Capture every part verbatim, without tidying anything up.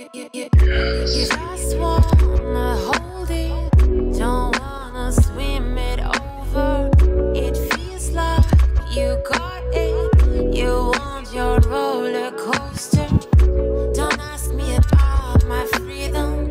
Just wanna hold it, don't wanna swim it over. It feels like you got it, you want your roller coaster. Don't ask me about my freedom,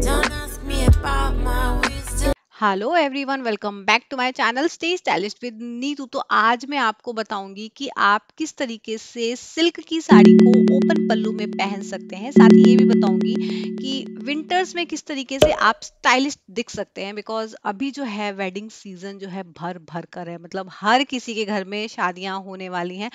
don't ask me about my wisdom. Hello everyone, welcome back to my channel stay stylish with Neetu. तो आज मैं आपको बताऊंगी कि आप किस तरीके से सिल्क की साड़ी को ओपन पल्लू में पहन सकते हैं। साथ ही ये भी बताऊंगी कि विंटर्स में किस तरीके से आप स्टाइलिश दिख सकते हैं, बिकॉज अभी जो है वेडिंग सीजन जो है भर भर कर है, मतलब हर किसी के घर में शादियां होने वाली हैं।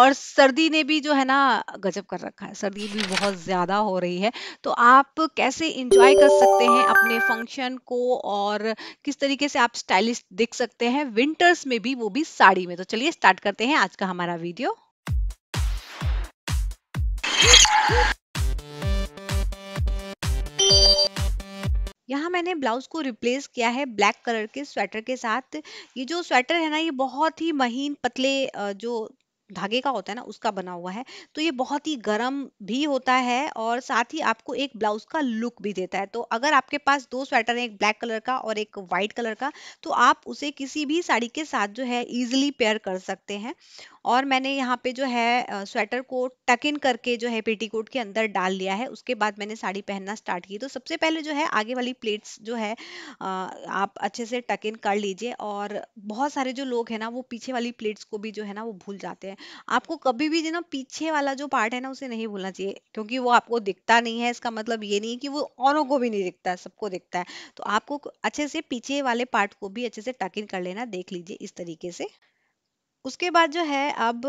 और सर्दी ने भी जो है ना गजब कर रखा है, सर्दी भी बहुत ज़्यादा हो रही है। तो आप कैसे इंजॉय कर सकते हैं अपने फंक्शन को और किस तरीके से आप स्टाइलिश दिख सकते हैं विंटर्स में भी, वो भी साड़ी में। तो चलिए स्टार्ट करते हैं आज का हमारा वीडियो। यहाँ मैंने ब्लाउज को रिप्लेस किया है ब्लैक कलर के स्वेटर के साथ। ये जो स्वेटर है ना, ये बहुत ही महीन पतले जो धागे का होता है ना उसका बना हुआ है, तो ये बहुत ही गर्म भी होता है और साथ ही आपको एक ब्लाउज का लुक भी देता है। तो अगर आपके पास दो स्वेटर हैं, एक ब्लैक कलर का और एक वाइट कलर का, तो आप उसे किसी भी साड़ी के साथ जो है इजीली पेयर कर सकते हैं। और मैंने यहाँ पे जो है स्वेटर को टक इन करके जो है पेटीकोट के अंदर डाल लिया है। उसके बाद मैंने साड़ी पहनना स्टार्ट की। तो सबसे पहले जो है आगे वाली प्लेट्स जो है आप अच्छे से टक इन कर लीजिए। और बहुत सारे जो लोग हैं ना वो पीछे वाली प्लेट्स को भी जो है ना वो भूल जाते हैं। आपको कभी भी जो ना पीछे वाला जो पार्ट है ना उसे नहीं भूलना चाहिए, क्योंकि वो आपको दिखता नहीं है। इसका मतलब ये नहीं कि वो औरों को भी नहीं दिखता है, सबको दिखता है। तो आपको अच्छे से पीछे वाले पार्ट को भी अच्छे से टक इन कर लेना, देख लीजिए इस तरीके से। उसके बाद जो है अब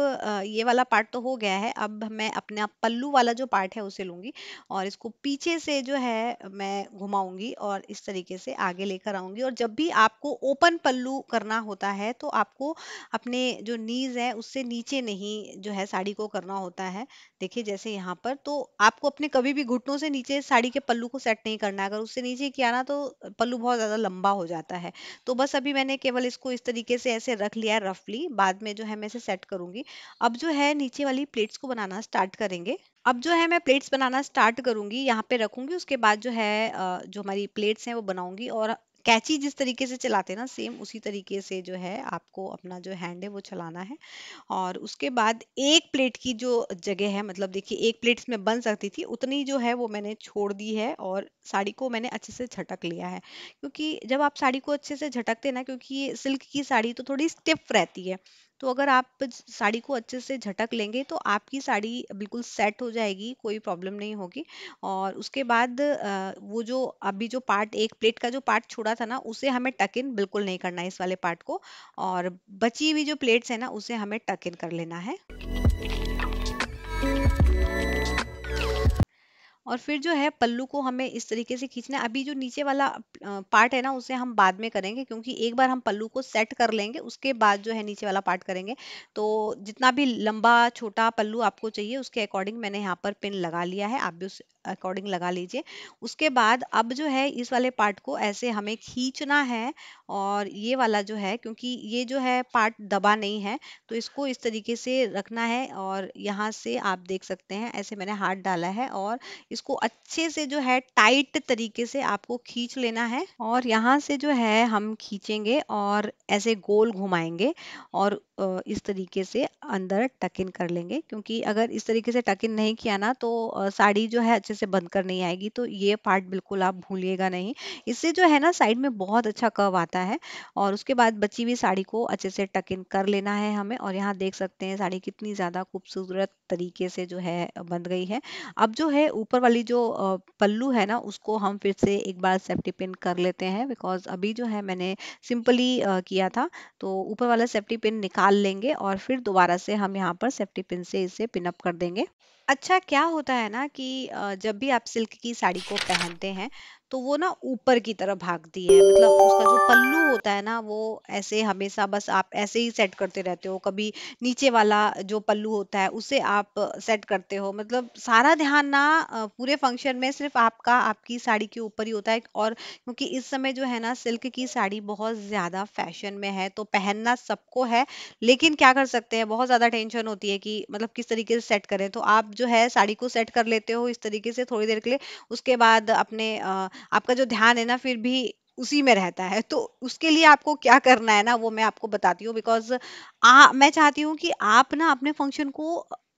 ये वाला पार्ट तो हो गया है। अब मैं अपना पल्लू वाला जो पार्ट है उसे लूँगी और इसको पीछे से जो है मैं घुमाऊंगी और इस तरीके से आगे लेकर आऊँगी। और जब भी आपको ओपन पल्लू करना होता है तो आपको अपने जो नीज़ है उससे नीचे नहीं जो है साड़ी को करना होता है। देखिए जैसे यहाँ पर, तो आपको अपने कभी भी घुटनों से नीचे साड़ी के पल्लू को सेट नहीं करना है। अगर उससे नीचे किया ना तो पल्लू बहुत ज़्यादा लंबा हो जाता है। तो बस अभी मैंने केवल इसको इस तरीके से ऐसे रख लिया रफली, बाद में जो है मैं इसे सेट करूंगी। अब जो है नीचे वाली प्लेट्स को बनाना स्टार्ट करेंगे। अब जो है मैं प्लेट्स बनाना स्टार्ट करूंगी, यहाँ पे रखूंगी। उसके बाद जो है जो हमारी प्लेट्स हैं वो बनाऊंगी। और कैची जिस तरीके से चलाते हैं ना, सेम उसी तरीके से जो है आपको अपना जो हैंड है वो चलाना है। और उसके बाद एक प्लेट की जो जगह है, मतलब देखिए एक प्लेट में बन सकती थी, उतनी जो है वो मैंने छोड़ दी है और साड़ी को मैंने अच्छे से झटक लिया है। क्योंकि जब आप साड़ी को अच्छे से झटकते ना, क्योंकि सिल्क की साड़ी तो थोड़ी स्टिफ रहती है, तो अगर आप साड़ी को अच्छे से झटक लेंगे तो आपकी साड़ी बिल्कुल सेट हो जाएगी, कोई प्रॉब्लम नहीं होगी। और उसके बाद वो जो अभी जो पार्ट एक प्लेट का जो पार्ट छोड़ा था ना उसे हमें टक इन बिल्कुल नहीं करना है, इस वाले पार्ट को। और बची हुई जो प्लेट्स है ना उसे हमें टक इन कर लेना है। और फिर जो है पल्लू को हमें इस तरीके से खींचना है। अभी जो नीचे वाला पार्ट है ना उसे हम बाद में करेंगे, क्योंकि एक बार हम पल्लू को सेट कर लेंगे उसके बाद जो है नीचे वाला पार्ट करेंगे। तो जितना भी लंबा छोटा पल्लू आपको चाहिए उसके अकॉर्डिंग मैंने यहाँ पर पिन लगा लिया है, आप भी उस अकॉर्डिंग लगा लीजिए। उसके बाद अब जो है इस वाले पार्ट को ऐसे हमें खींचना है। और ये वाला जो है, क्योंकि ये जो है पार्ट दबा नहीं है, तो इसको इस तरीके से रखना है। और यहाँ से आप देख सकते हैं ऐसे मैंने हाथ डाला है और इसको अच्छे से जो है टाइट तरीके से आपको खींच लेना है। और यहाँ से जो है हम खींचेंगे और ऐसे गोल घुमाएंगे और इस तरीके से अंदर टक इन कर लेंगे, क्योंकि अगर इस तरीके से टक इन नहीं किया ना तो साड़ी जो है अच्छे से बंद कर नहीं आएगी। तो ये पार्ट बिल्कुल आप भूलिएगा नहीं, इससे जो है ना साइड में बहुत अच्छा कर्व आता है। और उसके बाद बची हुई साड़ी को अच्छे से टक इन कर लेना है हमें। और यहाँ देख सकते हैं साड़ी कितनी ज़्यादा खूबसूरत तरीके से जो है बंध गई है। अब जो है ऊपर वाली जो पल्लू है ना उसको हम फिर से एक बार सेफ्टी पिन कर लेते हैं, बिकॉज अभी जो है मैंने सिंपली किया था। तो ऊपर वाला सेफ्टी पिन निकाल लेंगे और फिर दोबारा से हम यहाँ पर सेफ्टी पिन से इसे पिनअप कर देंगे। अच्छा, क्या होता है ना कि जब भी आप सिल्क की साड़ी को पहनते हैं तो वो ना ऊपर की तरफ भागती है। मतलब उसका जो पल्लू होता है ना वो ऐसे हमेशा बस आप ऐसे ही सेट करते रहते हो, कभी नीचे वाला जो पल्लू होता है उसे आप सेट करते हो। मतलब सारा ध्यान ना अ, पूरे फंक्शन में सिर्फ आपका आपकी साड़ी के ऊपर ही होता है। और क्योंकि इस समय जो है ना सिल्क की साड़ी बहुत ज्यादा फैशन में है तो पहनना सबको है, लेकिन क्या कर सकते हैं, बहुत ज्यादा टेंशन होती है कि मतलब किस तरीके से सेट करें। तो आप जो है साड़ी को सेट कर लेते हो इस तरीके से थोड़ी देर के लिए, उसके बाद अपने अ, आपका जो ध्यान है ना फिर भी उसी में रहता है। तो उसके लिए आपको क्या करना है ना वो मैं आपको बताती हूँ, बिकॉज आ मैं चाहती हूँ कि आप ना अपने फंक्शन को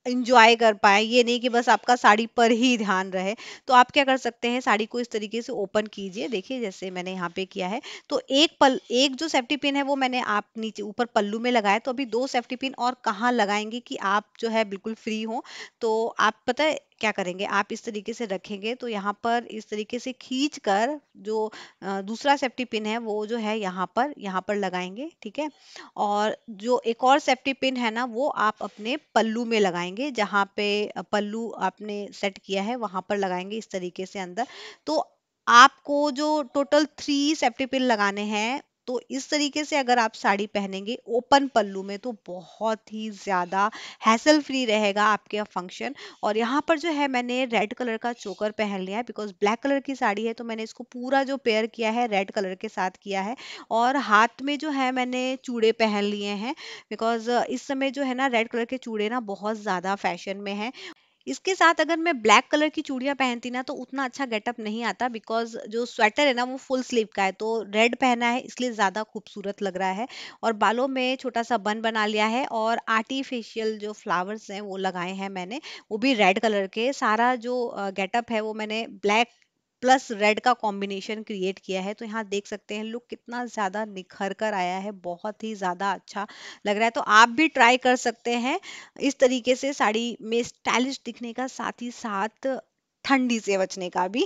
इंजॉय कर पाए, ये नहीं कि बस आपका साड़ी पर ही ध्यान रहे। तो आप क्या कर सकते हैं, साड़ी को इस तरीके से ओपन कीजिए, देखिए जैसे मैंने यहाँ पे किया है। तो एक पल एक जो सेफ्टी पिन है वो मैंने आप नीचे ऊपर पल्लू में लगाया, तो अभी दो सेफ्टी पिन और कहाँ लगाएंगे कि आप जो है बिल्कुल फ्री हो। तो आप पता है क्या करेंगे, आप इस तरीके से रखेंगे तो यहाँ पर इस तरीके से खींच कर जो अ, दूसरा सेफ्टी पिन है वो जो है यहाँ पर यहाँ पर लगाएंगे, ठीक है। और जो एक और सेफ्टी पिन है ना वो आप अपने पल्लू में लगाएंगे, जहाँ पे पल्लू आपने सेट किया है वहाँ पर लगाएंगे इस तरीके से अंदर। तो आपको जो टोटल थ्री सेफ्टी पिन लगाने हैं। तो इस तरीके से अगर आप साड़ी पहनेंगे ओपन पल्लू में तो बहुत ही ज़्यादा हैसल फ्री रहेगा आपके फंक्शन। और यहाँ पर जो है मैंने रेड कलर का चोकर पहन लिया है, बिकॉज ब्लैक कलर की साड़ी है तो मैंने इसको पूरा जो पेयर किया है रेड कलर के साथ किया है। और हाथ में जो है मैंने चूड़े पहन लिए हैं, बिकॉज इस समय जो है ना रेड कलर के चूड़े ना बहुत ज़्यादा फैशन में है। इसके साथ अगर मैं ब्लैक कलर की चूड़ियाँ पहनती ना तो उतना अच्छा गेटअप नहीं आता, बिकॉज जो स्वेटर है ना वो फुल स्लीव का है, तो रेड पहना है इसलिए ज़्यादा खूबसूरत लग रहा है। और बालों में छोटा सा बन बना लिया है और आर्टिफिशियल जो फ्लावर्स हैं वो लगाए हैं मैंने, वो भी रेड कलर के। सारा जो गेटअप है वो मैंने ब्लैक प्लस रेड का कॉम्बिनेशन क्रिएट किया है। तो यहाँ देख सकते हैं लुक कितना ज़्यादा निखर कर आया है, बहुत ही ज़्यादा अच्छा लग रहा है। तो आप भी ट्राई कर सकते हैं इस तरीके से साड़ी में स्टाइलिश दिखने का, साथ ही साथ ठंडी से बचने का भी।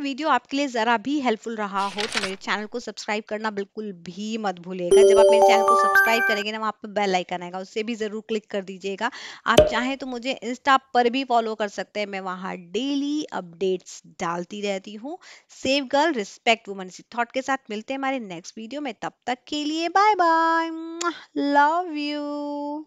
वीडियो आपके लिए जरा भी हेल्पफुल रहा हो तो मेरे चैनल को सब्सक्राइब करना बिल्कुल भी मत भूलिएगा। जब आप मेरे चैनल को सब्सक्राइब करेंगे ना वहाँ पर बेल आइकन आएगा, उससे भी जरूर क्लिक कर दीजिएगा। आप चाहें तो मुझे इंस्टा पर भी फॉलो कर सकते हैं, मैं वहाँ डेली अपडेट्स डालती रहती हूँ। सेव गर्ल रिस्पेक्ट वुमन इसी थॉट के साथ मिलते हैं हमारे नेक्स्ट वीडियो में, तब तक के लिए बाय बाय, लव यू।